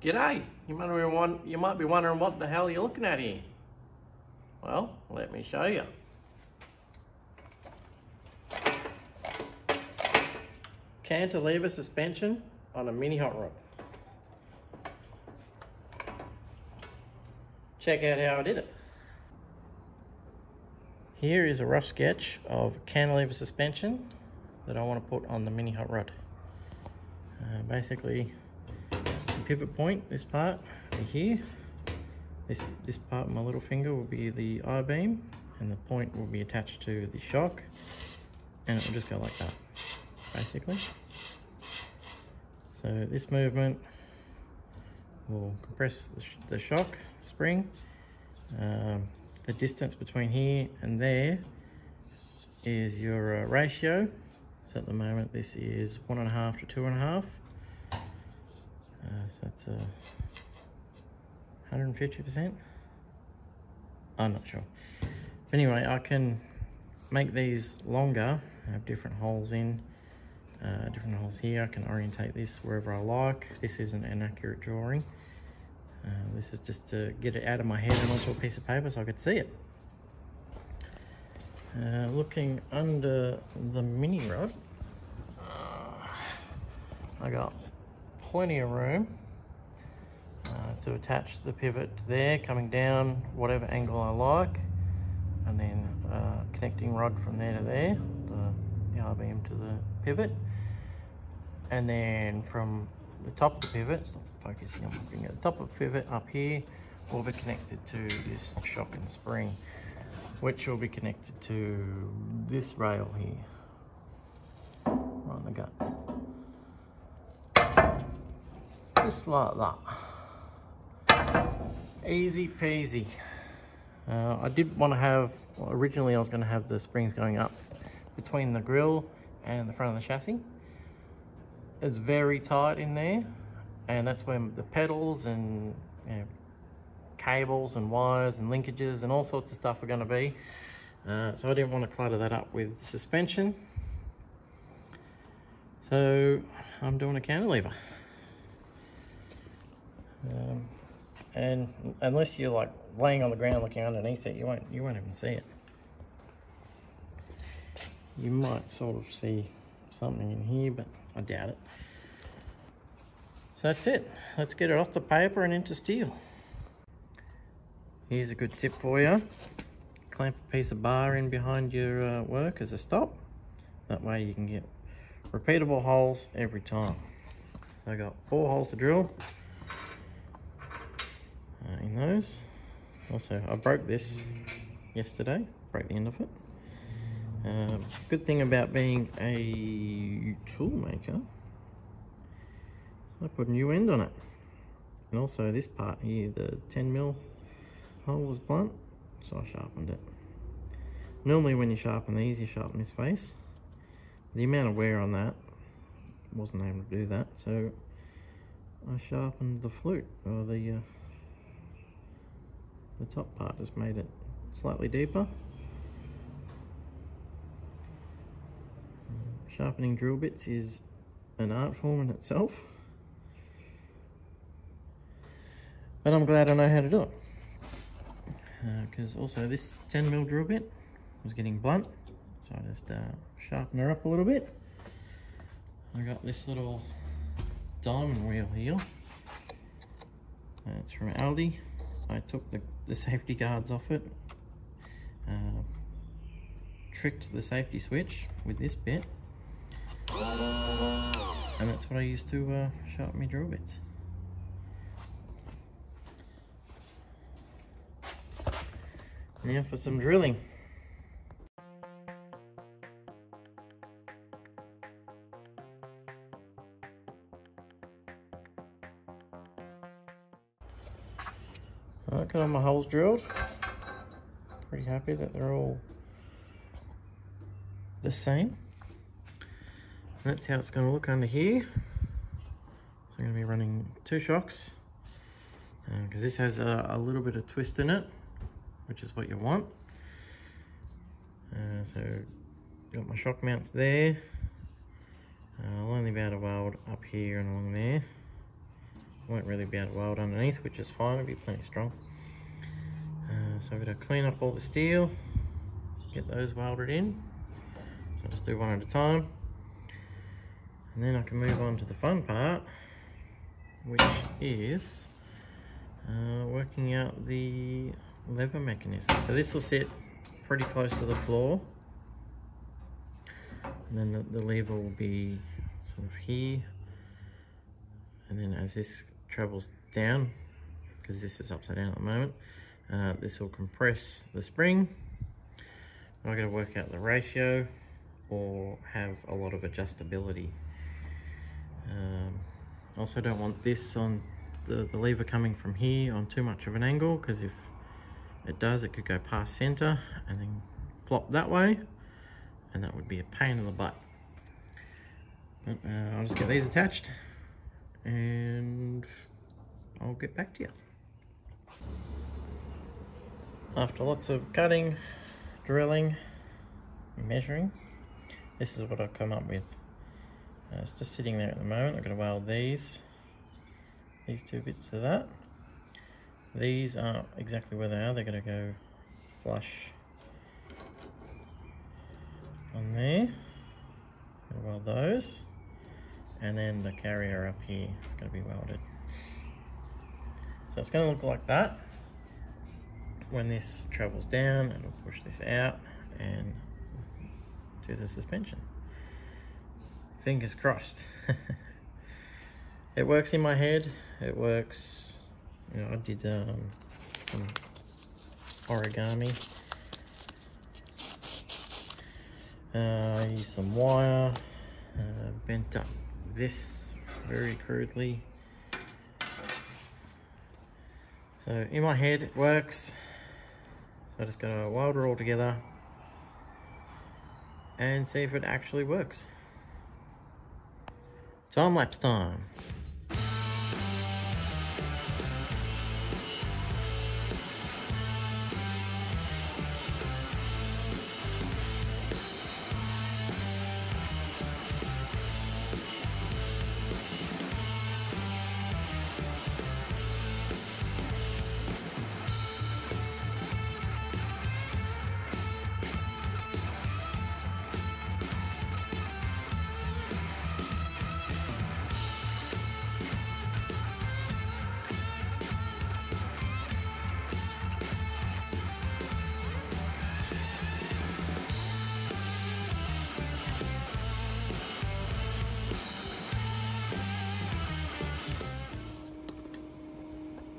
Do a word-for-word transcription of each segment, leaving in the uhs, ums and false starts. G'day, you might, be wondering, you might be wondering what the hell you're looking at here. Well, let me show you. Cantilever suspension on a mini hot rod. Check out how I did it. Here is a rough sketch of cantilever suspension that I want to put on the mini hot rod. Uh, basically, the pivot point, this part here, this, this part of my little finger will be the I-beam, and the point will be attached to the shock, and it will just go like that, basically. So this movement will compress the, sh the shock spring. Um, the distance between here and there is your uh, ratio. So at the moment this is one and a half to two and a half. Uh, so that's uh, one hundred fifty percent. I'm not sure. But anyway, I can make these longer. I have different holes in, uh, different holes here. I can orientate this wherever I like. This isn't an accurate drawing. Uh, this is just to get it out of my head and onto a piece of paper so I could see it. Uh, looking under the mini rod, uh, I got plenty of room uh, to attach the pivot there, coming down whatever angle I like, and then uh, connecting rod from there to there, the R-beam to the pivot, and then from the top of the pivot, stop focusing on my finger, the top of the pivot up here will be connected to this shock and spring, which will be connected to this rail here, right on the guts, just like that. Easy peasy. Uh, I did want to have, well, originally I was going to have the springs going up between the grille and the front of the chassis. It's very tight in there, and that's when the pedals and, you know, cables and wires and linkages and all sorts of stuff are going to be. Uh, so I didn't want to clutter that up with suspension. So I'm doing a cantilever. Um, and unless you're like laying on the ground looking underneath it, you won't you won't even see it. You might sort of see something in here, but I doubt it. So that's it. Let's get it off the paper and into steel. Here's a good tip for you. Clamp a piece of bar in behind your uh, work as a stop. That way you can get repeatable holes every time. So I got four holes to drill uh, in those. Also, I broke this yesterday, broke the end of it. Um, good thing about being a tool maker, so I put a new end on it. And also this part here, the ten mil hole was blunt, so I sharpened it. Normally when you sharpen these, you sharpen this face. The amount of wear on that, wasn't able to do that, so I sharpened the flute, or the, uh, the top part, just made it slightly deeper. Sharpening drill bits is an art form in itself, but I'm glad I know how to do it. Because uh, also this ten mil drill bit was getting blunt, so I just uh, sharpen her up a little bit. I got this little diamond wheel here. Uh, it's from Aldi. I took the, the safety guards off it, uh, tricked the safety switch with this bit, and that's what I used to uh, sharpen my drill bits. Now for some drilling. All right, got all my holes drilled. Pretty happy that they're all the same. And that's how it's going to look under here. So I'm going to be running two shocks, because uh, this has a, a little bit of twist in it, which is what you want. Uh, so, got my shock mounts there. Uh, I'll only be able to weld up here and along there. won't really be able to weld underneath, which is fine, it'll be plenty strong. Uh, so I'm going to clean up all the steel, get those welded in. So I'll just do one at a time. And then I can move on to the fun part, which is uh, working out the lever mechanism. So this will sit pretty close to the floor, and then the, the lever will be sort of here, and then as this travels down, because this is upside down at the moment, uh, this will compress the spring. I've got to work out the ratio or have a lot of adjustability. Um, also don't want this on the, the lever coming from here on too much of an angle, because if it does, it could go past center and then flop that way, and that would be a pain in the butt. But uh, I'll just get these attached and I'll get back to you. After lots of cutting, drilling, measuring, this is what I've come up with. Uh, it's just sitting there at the moment. I'm going to weld these, these two bits to that. These are exactly where they are. They're going to go flush on there. I'm going to weld those. And then the carrier up here is going to be welded. So it's going to look like that. When this travels down, it'll push this out and do the suspension. Fingers crossed. It works in my head. It works. You know, I did um, some origami. Uh, I used some wire, uh, bent up this very crudely. So in my head, it works. So I just got to weld it all together and see if it actually works. Time lapse time.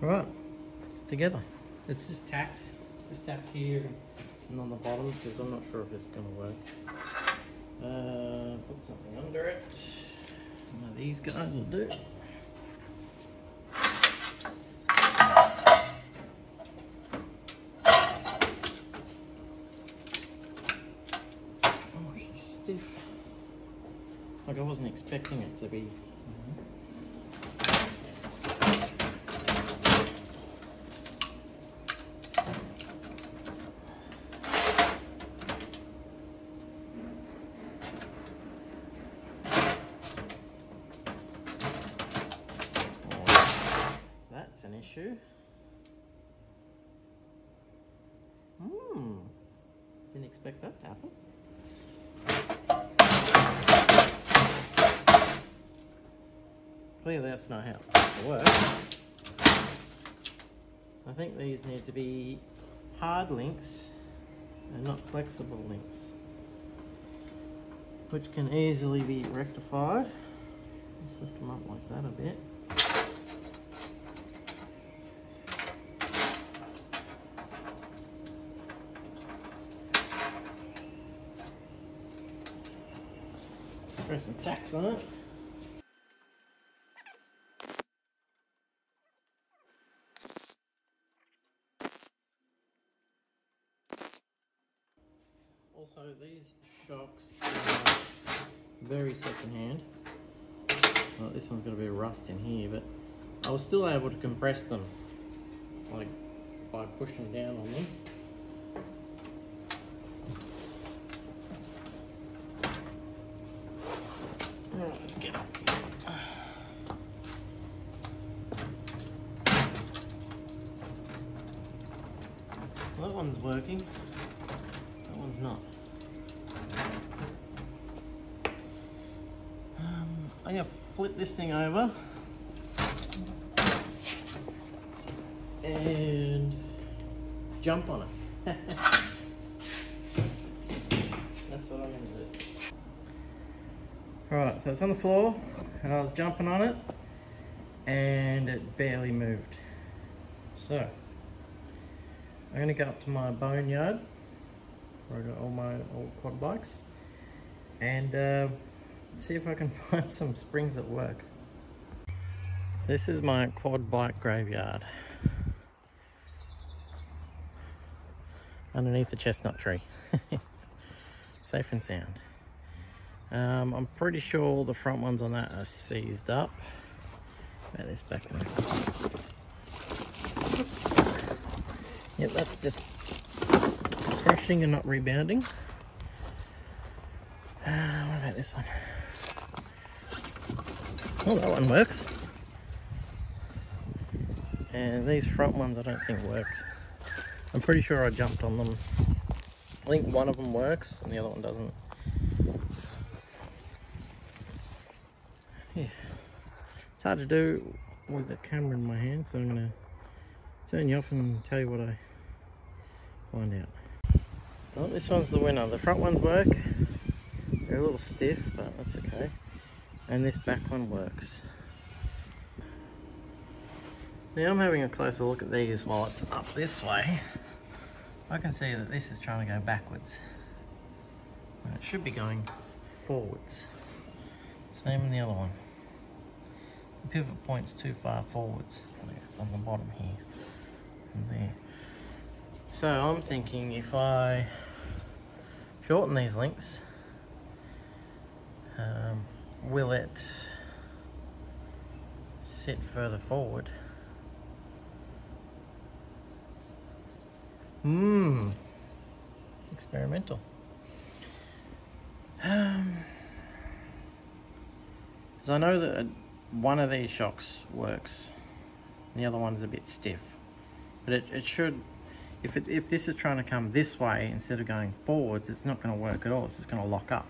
Right, it's together. It's just tacked, just tacked here and on the bottoms, because I'm not sure if it's going to work. Uh, put something under it. One of these guys will do. Oh, she's stiff. Like I wasn't expecting it to be. Mm-hmm. Issue. Hmm. Didn't expect that to happen. Clearly that's not how it's supposed to work. I think these need to be hard links and not flexible links, which can easily be rectified. Just lift them up like that a bit. Throw some tacks on it. Also, these shocks are very secondhand. Well, this one's got a bit of rust in here, but I was still able to compress them, like by pushing down on them. Let's get up. Well, that one's working. That one's not. Um, I'm going to flip this thing over. And jump on it. That's what I'm going to do. Alright, so it's on the floor, and I was jumping on it, and it barely moved. So, I'm going to go up to my boneyard, where I got all my old quad bikes, and uh, see if I can find some springs that work. This is my quad bike graveyard, underneath the chestnut tree. Safe and sound. Um, I'm pretty sure all the front ones on that are seized up. About this back one. Yep, that's just crushing and not rebounding. Uh, what about this one? Oh, that one works. And these front ones I don't think worked. I'm pretty sure I jumped on them. I think one of them works and the other one doesn't. Yeah, it's hard to do with the camera in my hand, so I'm going to turn you off and tell you what I find out. Well, this one's the winner. The front ones work. They're a little stiff, but that's okay. And this back one works. Now I'm having a closer look at these while it's up this way. I can see that this is trying to go backwards. And it should be going forwards. Same in the other one. The pivot point's too far forwards on the bottom here and there. So I'm thinking if I shorten these links, um, will it sit further forward? Mmm, it's experimental. Um, so I know that one of these shocks works, the other one's a bit stiff, but it, it should, if, it, if this is trying to come this way instead of going forwards, it's not going to work at all, it's just going to lock up.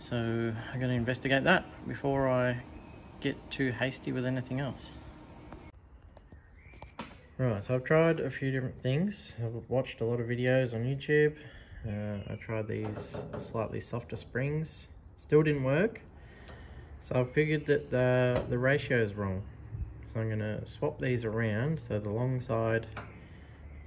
So I'm going to investigate that before I get too hasty with anything else. Right, so I've tried a few different things. I've watched a lot of videos on YouTube. Uh, I tried these slightly softer springs. Still didn't work. So I figured that the, the ratio is wrong. So I'm going to swap these around. So the long side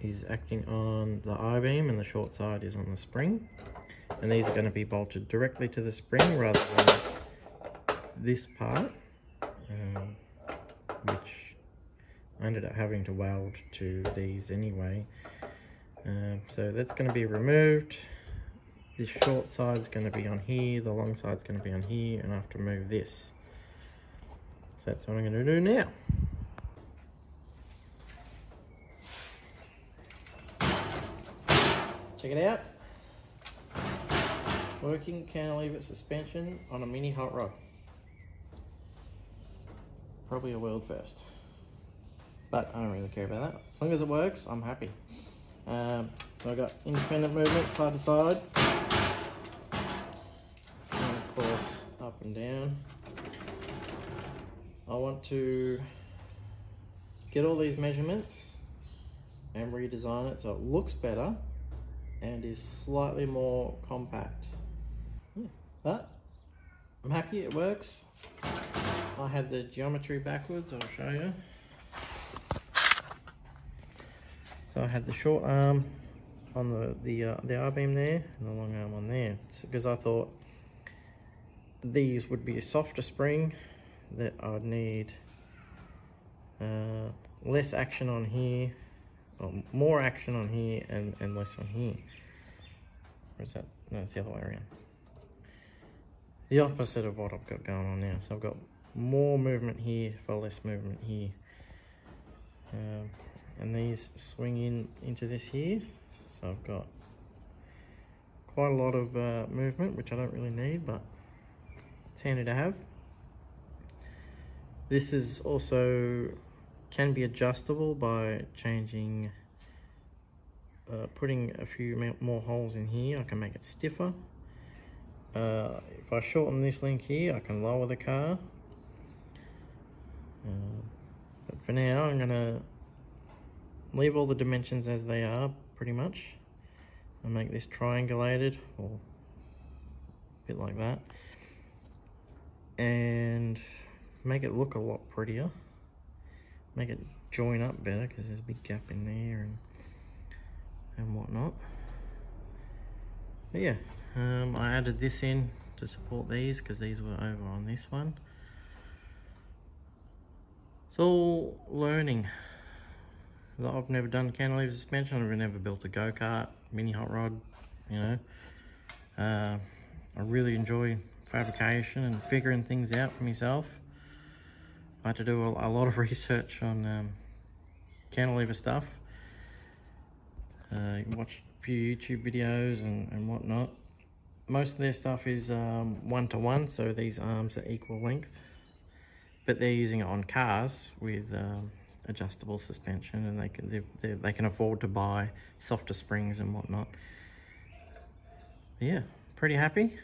is acting on the I-beam and the short side is on the spring. And these are going to be bolted directly to the spring rather than this part, um, which I ended up having to weld to these anyway. Um, so that's going to be removed. The short side's going to be on here, the long side's going to be on here, and I have to move this. So that's what I'm going to do now. Check it out. Working cantilever suspension on a mini hot rod. Probably a world first. But I don't really care about that. As long as it works, I'm happy. Um, so I got independent movement, side to side. And of course, up and down. I want to get all these measurements and redesign it so it looks better and is slightly more compact. Yeah. But I'm happy it works. I had the geometry backwards, I'll show you. So I had the short arm on the the, uh, the I-beam there and the long arm on there because I thought these would be a softer spring that I'd need uh, less action on here, or more action on here and, and less on here. Or is that? No, it's the other way around. The opposite of what I've got going on now. So I've got more movement here for less movement here. Um, And these swing in into this here, so I've got quite a lot of uh, movement, which I don't really need, but it's handy to have. This is also can be adjustable by changing Uh, putting a few more holes in here, I can make it stiffer. Uh, if I shorten this link here, I can lower the car. Uh, but for now, I'm going to leave all the dimensions as they are, pretty much. I'll make this triangulated, or a bit like that, and make it look a lot prettier. Make it join up better, because there's a big gap in there, and and whatnot. But yeah, um, I added this in to support these because these were over on this one. It's all learning. I've never done cantilever suspension. I've never built a go-kart, mini hot rod, you know. Uh, I really enjoy fabrication and figuring things out for myself. I had to do a, a lot of research on um, cantilever stuff. Uh, you can watch a few YouTube videos and, and whatnot. Most of their stuff is um, one-to-one, so these arms are equal length. But they're using it on cars with um, adjustable suspension, and they can, they, they, they can afford to buy softer springs and whatnot. Yeah, pretty happy.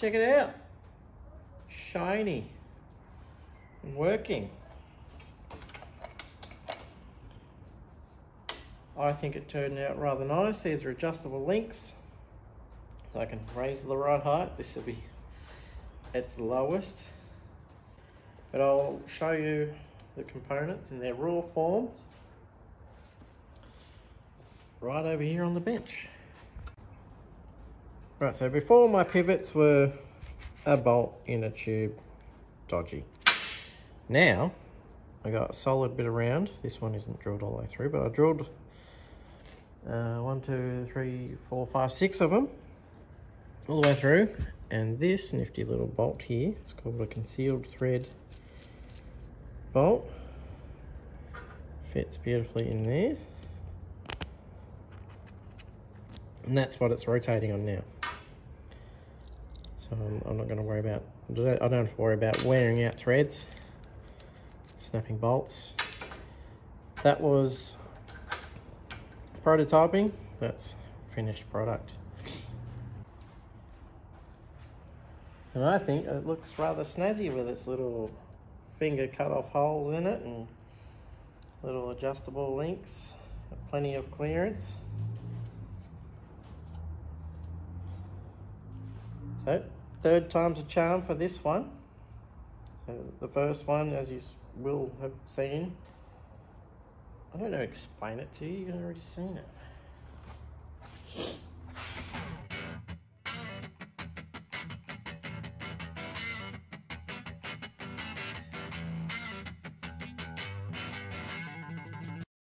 Check it out, shiny, working. I think it turned out rather nice. These are adjustable links, so I can raise the right height. This will be its lowest, but I'll show you the components in their raw forms right over here on the bench. Right, so before my pivots were a bolt in a tube, dodgy. Now, I got a solid bit around. This one isn't drilled all the way through, but I drilled uh, one, two, three, four, five, six of them all the way through. And this nifty little bolt here, it's called a concealed thread bolt. Fits beautifully in there. And that's what it's rotating on now. Um, I'm not going to worry about, I don't have to worry about wearing out threads, snapping bolts. That was prototyping, that's finished product. And I think it looks rather snazzy with its little finger cut off holes in it and little adjustable links, plenty of clearance. So, third time's a charm for this one. So the first one, as you will have seen, I don't know, explain it to you, you've already seen it.